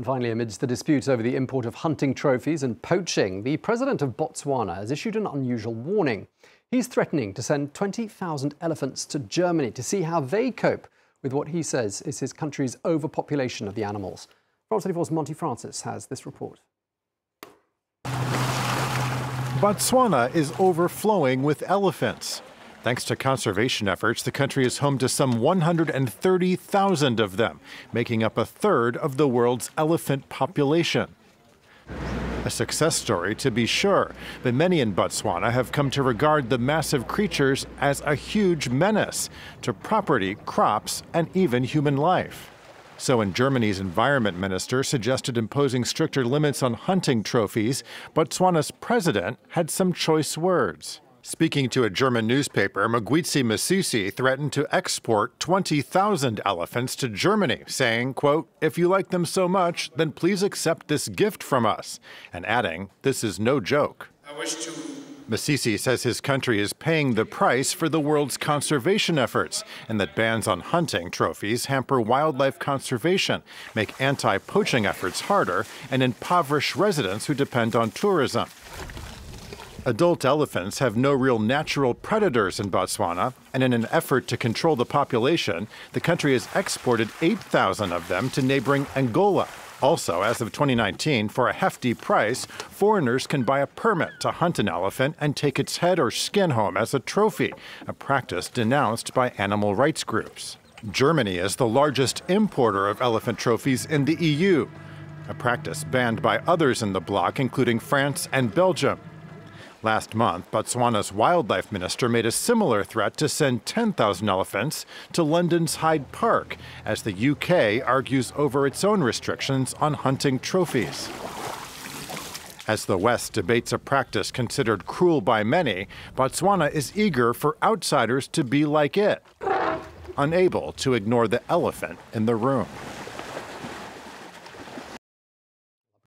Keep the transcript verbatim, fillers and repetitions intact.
And finally, amidst the disputes over the import of hunting trophies and poaching, the president of Botswana has issued an unusual warning. He's threatening to send twenty thousand elephants to Germany to see how they cope with what he says is his country's overpopulation of the animals. France twenty-four's Monty Francis has this report. Botswana is overflowing with elephants. Thanks to conservation efforts, the country is home to some one hundred thirty thousand of them, making up a third of the world's elephant population. A success story, to be sure, but many in Botswana have come to regard the massive creatures as a huge menace to property, crops, and even human life. So when Germany's environment minister suggested imposing stricter limits on hunting trophies, Botswana's president had some choice words. Speaking to a German newspaper, Magwitze Masisi threatened to export twenty thousand elephants to Germany, saying, quote, "If you like them so much, then please accept this gift from us," and adding, "This is no joke." I wish to Masisi says his country is paying the price for the world's conservation efforts and that bans on hunting trophies hamper wildlife conservation, make anti-poaching efforts harder, and impoverish residents who depend on tourism. Adult elephants have no real natural predators in Botswana, and in an effort to control the population, the country has exported eight thousand of them to neighboring Angola. Also, as of twenty nineteen, for a hefty price, foreigners can buy a permit to hunt an elephant and take its head or skin home as a trophy, a practice denounced by animal rights groups. Germany is the largest importer of elephant trophies in the E U, a practice banned by others in the bloc, including France and Belgium. Last month, Botswana's wildlife minister made a similar threat to send ten thousand elephants to London's Hyde Park, as the U K argues over its own restrictions on hunting trophies. As the West debates a practice considered cruel by many, Botswana is eager for outsiders to be like it, unable to ignore the elephant in the room.